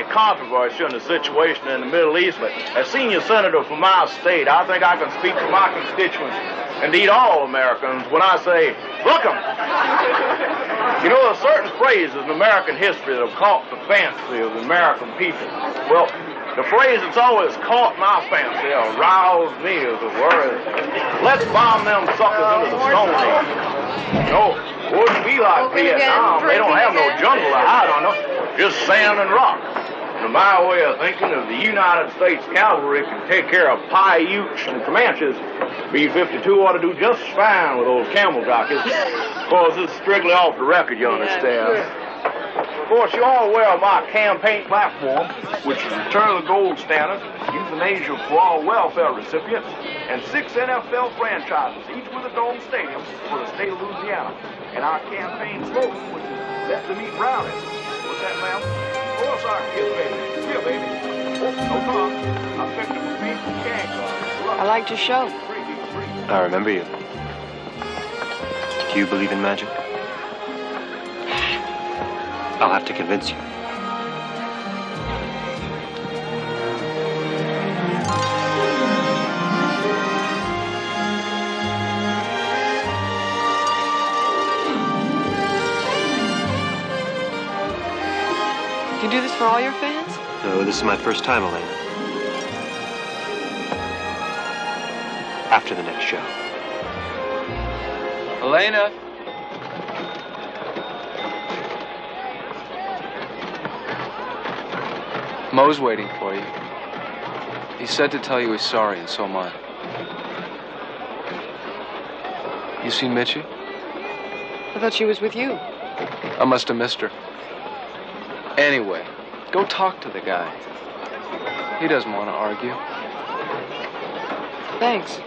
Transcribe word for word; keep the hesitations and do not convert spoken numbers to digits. any controversy in the situation in the Middle East, but as senior senator from my state, I think I can speak for my constituents, indeed all Americans, when I say, look 'em. You know, there are certain phrases in American history that have caught the fancy of the American people. Well, the phrase that's always caught my fancy, or roused me, as it were, is, let's bomb them suckers into the Stone Age. No, it wouldn't be like Vietnam. They don't have no jungle to hide on them, just sand and rock. And my way of thinking, if the United States Cavalry can take care of Paiutes and Comanches, B fifty-two ought to do just fine with those camel jockeys. Of course, this is strictly off the record, you understand. Of course, you're all aware of my campaign platform, which is return of the gold standard, euthanasia for all welfare recipients, and six N F L franchises, each with a dome stadium for the state of Louisiana. And our campaign slogan, which is let them eat brownies. What's that, ma'am? Of course, our kids, baby. Here, baby. Oh, no problem. I picked up a big gag on it. I liked your show. I remember you. Do you believe in magic? I'll have to convince you. Do you do this for all your fans? No, this is my first time, Elena. After the next show. Elena! Mo's waiting for you. He said to tell you he's sorry, and so am I. You seen Mitchie? I thought she was with you. I must have missed her. Anyway, go talk to the guy. He doesn't want to argue. Thanks.